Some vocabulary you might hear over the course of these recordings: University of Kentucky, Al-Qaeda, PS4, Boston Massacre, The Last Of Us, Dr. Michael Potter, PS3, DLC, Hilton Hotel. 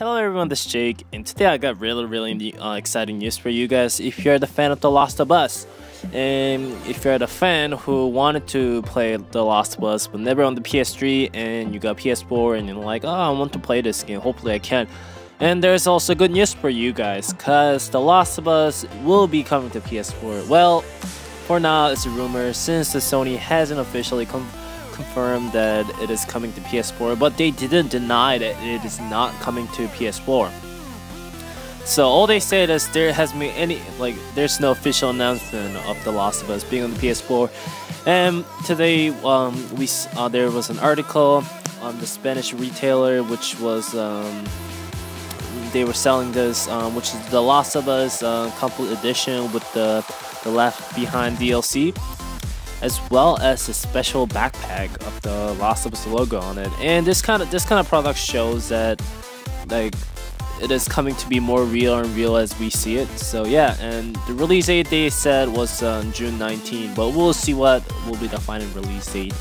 Hello everyone, this is Jake, and today I got really exciting news for you guys if you're the fan of The Last of Us. And if you're the fan who wanted to play The Last of Us but never on the PS3 and you got PS4 and you're like, oh, I want to play this game, hopefully I can. And there's also good news for you guys, cause The Last of Us will be coming to PS4. Well, for now it's a rumor since the Sony hasn't officially confirmed that it is coming to PS4, but they didn't deny that it is not coming to PS4. So all they said is there hasn't been any, like, there's no official announcement of The Last of Us being on the PS4. And today there was an article on the Spanish retailer, which was they were selling this, which is The Last of Us Complete Edition with the Left Behind DLC, as well as a special backpack of the Last of Us logo on it. And this kind of product shows that, like, it is coming to be more real as we see it. So yeah, and the release date they said was June 19, but we'll see what will be the final release date.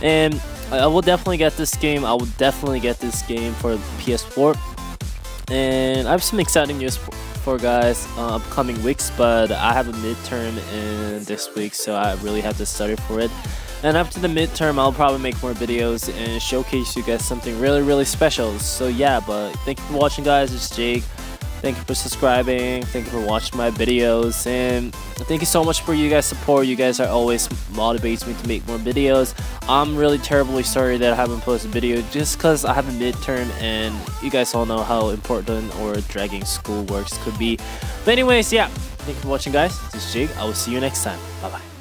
And I will definitely get this game. I will definitely get this game for PS4. And I have some exciting news for guys upcoming weeks, but I have a midterm in this week, so I really have to study for it. And after the midterm, I'll probably make more videos and showcase you guys something really special. So yeah, but thank you for watching, guys. It's Jake. Thank you for subscribing. Thank you for watching my videos, and thank you so much for you guys' support. You guys are always motivates me to make more videos. I'm really terribly sorry that I haven't posted a video just because I have a midterm, and you guys all know how important or dragging school works could be. But anyways, yeah, thank you for watching, guys. This is Jake. I will see you next time. Bye bye.